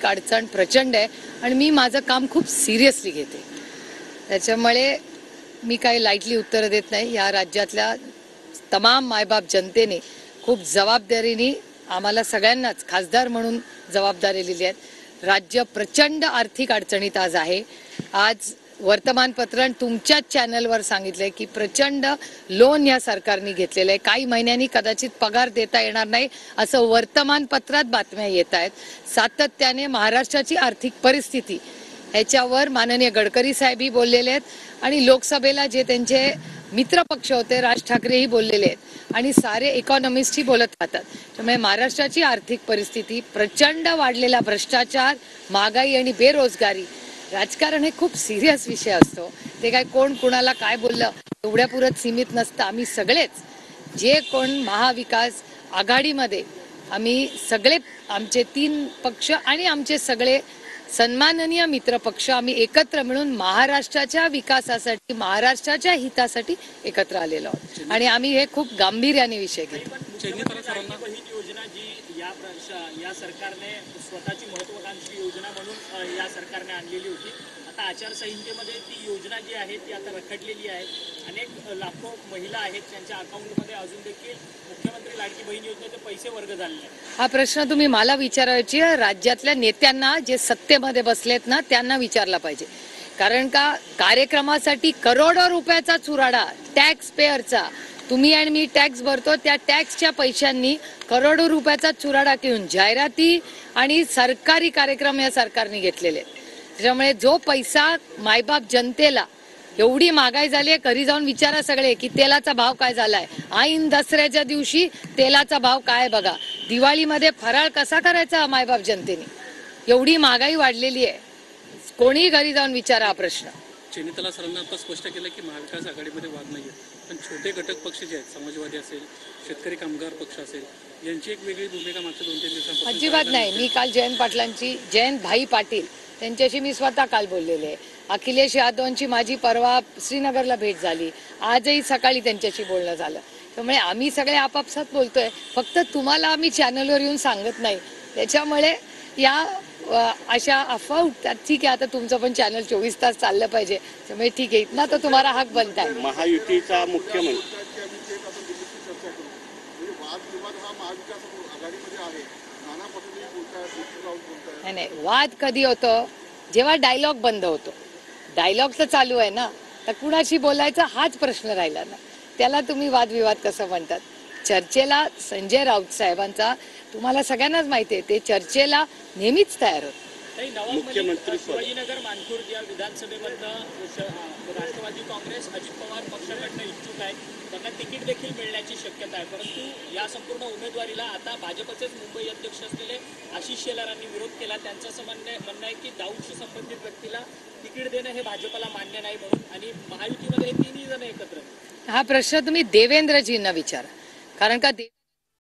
अड़चण प्रचंड है और मी माझं काम खूब सीरियसली घेते त्याच्यामुळे मी काही लाइटली उत्तर देत नाही। या राज्यातल्या तमाम मायबाप जनतेने खूप जबाबदारीने आम्हाला सगळ्यांनाच खासदार म्हणून जबाबदारी दिली आहे। राज्य प्रचंड आर्थिक अडचणीत आज आहे। आज वर्तमानपत्रात तुमच्याच चॅनलवर सांगितले की प्रचंड लोन या सरकारने घेतलेले आहे। काही महिन्यांनी कदाचित पगार देता येणार नाही असं वर्तमानपत्रात बातम्या येत आहेत। सातत्याने महाराष्ट्राची आर्थिक परिस्थिती याच्यावर माननीय गडकरी साहेबही बोललेले आहेत आणि लोकसभेला जे त्यांचे मित्रपक्ष होते राज ठाकरेही बोललेले आहेत आणि सारे इकॉनॉमिस्टही बोलत राहतात। त्यामुळे महाराष्ट्राची आर्थिक परिस्थिती, प्रचंड वाढलेला भ्रष्टाचार, महागाई आणि बेरोजगारी, राजकारण हे खूप सिरियस विषय असतो। ते काय कोण कोणाला काय बोललं एवढ्यापुरत सीमित नसतं। आम्ही सगळेच जे कोण महाविकास आघाडीमध्ये आम्ही सगळे आमचे तीन पक्ष आणि आमचे सगळे सन्माननीय मित्रपक्ष आम्ही एकत्र मिळून महाराष्ट्राच्या विकासासाठी, महाराष्ट्राच्या हितासाठी एकत्र आलेलो आहोत आणि आम्ही हे खूप गांभीर्याने विषय घेतो। आता आचारसंहितेमध्ये ती योजना जी आहे ती आता रखडलेली आहे। अनेक लाखो महिला आहेत त्यांच्या अकाउंटमध्ये अजून देखील मुख्यमंत्री लाडकी बहीण योजनेचे पैसे वर्ग झाले नाहीत। हा प्रश्न तुम्ही मला विचारायची राज्यातल्या नेत्यांना जे सत्तेमध्ये बसलेत ना त्यांना विचारला पाहिजे। कारण का कार्यक्रमासाठी करोडो रुपयाचा चुराडा टॅक्स पेअरचा तुम्ही आणि मी टॅक्स भरतो त्या टॅक्सच्या पैशांनी करोडो रुपयाचा चुराडा घेऊन जाहिराती आणि सरकारी कार्यक्रम या सरकारने घेतलेले। त्यामुळे जो पैसा मायबाप जनतेला एवढी महागाई झाली आहे घरी जाऊन विचारा सगळे की तेलाचा भाव काय झालाय, ऐन दसऱ्याच्या दिवशी तेलाचा भाव काय बघा, दिवाळीमध्ये फराळ कसा करायचा मायबाप जनतेने, एवढी महागाई वाढलेली आहे, कोणी घरी जाऊन विचारा हा प्रश्न। चेनितला सरांना आता स्पष्ट केलं की महाविकास आघाडीमध्ये वाद नाहीये, पण छोटे घटक पक्ष जे आहेत समाजवादी असेल, शेतकरी कामगार पक्ष असेल यांची एक वेगळी भूमिका मागच्या 2-3 दिवसांपासून अजिबात नाही। मी काल जयंत पाटलांची, जयंत भाई पाटील त्यांच्याशी मी स्वतः काल बोललेले, अखिलेश यादवांची माझी परवा श्रीनगरला भेट झाली, आजही सकाळी त्यांच्याशी बोलणं झालं। त्यामुळे आम्ही सगळे आपापसात बोलतोय, फक्त तुम्हाला आम्ही चॅनलवर येऊन सांगत नाही। त्याच्यामुळे या अशा अफवा उठतात। ठीक आहे, आता तुमचं पण चॅनल 24 तास चाललं पाहिजे, त्यामुळे ठीक आहे, इतना तर तुम्हाला हक बनताय। महायुतीचा मुख्यमंत्री नाही नाही, वाद कधी होतो जेव्हा डायलॉग बंद होतो। डायलॉग तर चालू आहे ना, तर कुणाशी बोलायचा हाच प्रश्न राहिला ना, त्याला तुम्ही वादविवाद कसं म्हणतात। चर्चेला संजय राऊत साहेबांचा तुम्हाला सगळ्यांनाच माहिती आहे, ते चर्चेला नेहमीच तयार होते। मुख्यमंत्री शिवाजीनगर मानखुर्द या विधानसभेमधून राष्ट्रवादी काँग्रेस अजित पवार पक्षाकडनं इच्छुक आहे, त्यांना तिकीट देखील मिळण्याची शक्यता आहे, परंतु या संपूर्ण उमेदवारीला आता भाजपचेच मुंबई अध्यक्ष असलेले आशिष शेलारांनी विरोध केला। त्यांचं म्हणणं आहे की दाऊदशी संबंधित व्यक्तीला तिकीट देणं हे भाजपला मान्य नाही म्हणून, आणि महायुतीमध्ये 3 जण एकत्र। हा प्रश्न तुम्ही देवेंद्रजींना विचारा, कारण का